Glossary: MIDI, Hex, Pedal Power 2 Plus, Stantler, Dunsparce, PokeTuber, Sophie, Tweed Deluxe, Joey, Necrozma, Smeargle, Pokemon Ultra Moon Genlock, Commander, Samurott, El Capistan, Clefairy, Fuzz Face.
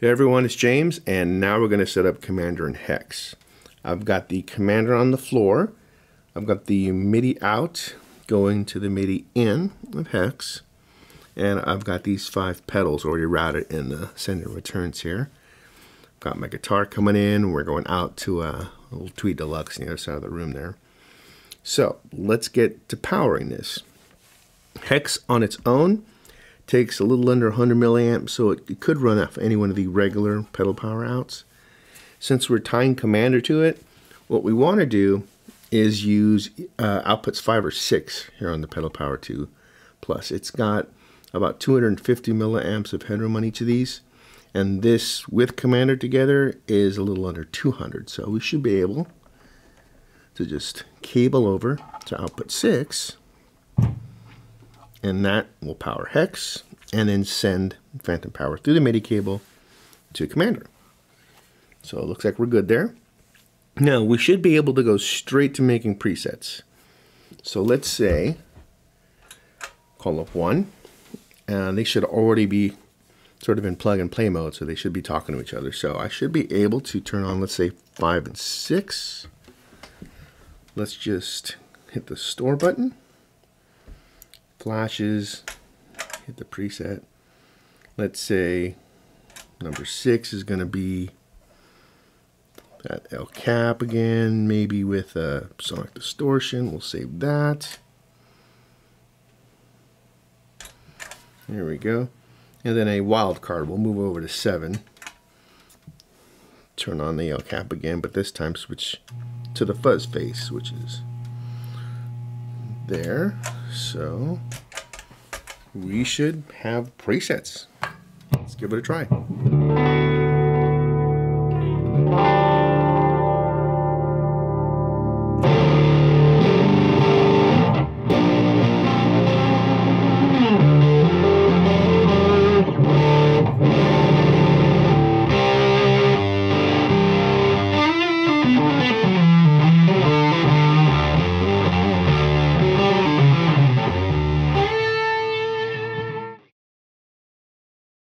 Hey everyone, it's James, and now we're going to set up Commander and Hex. I've got the Commander on the floor. I've got the MIDI out going to the MIDI in of Hex, and I've got these 5 pedals already routed in the send and returns here. I've got my guitar coming in. We're going out to a little Tweed Deluxe on the other side of the room there. So let's get to powering this. Hex on its own takes a little under 100 milliamps, so it could run off any one of the regular pedal power outs. Since we're tying Commander to it, what we want to do is use outputs 5 or 6 here on the Pedal Power 2 Plus. It's got about 250 milliamps of headroom on each of these, and this with Commander together is a little under 200. So we should be able to just cable over to output 6. And that will power Hex and then send phantom power through the MIDI cable to Commander. So it looks like we're good there. Now we should be able to go straight to making presets. So let's say call up 1, and they should already be sort of in plug and play mode, so they should be talking to each other. So I should be able to turn on, let's say, 5 and 6. Let's just hit the store button. Flashes, hit the preset. Let's say number 6 is going to be that El Cap again, maybe with a sonic distortion. We'll save that. There we go. And then a wild card. We'll move over to 7. Turn on the El Cap again, but this time switch to the Fuzz Face, which is there. So we should have presets. Let's give it a try.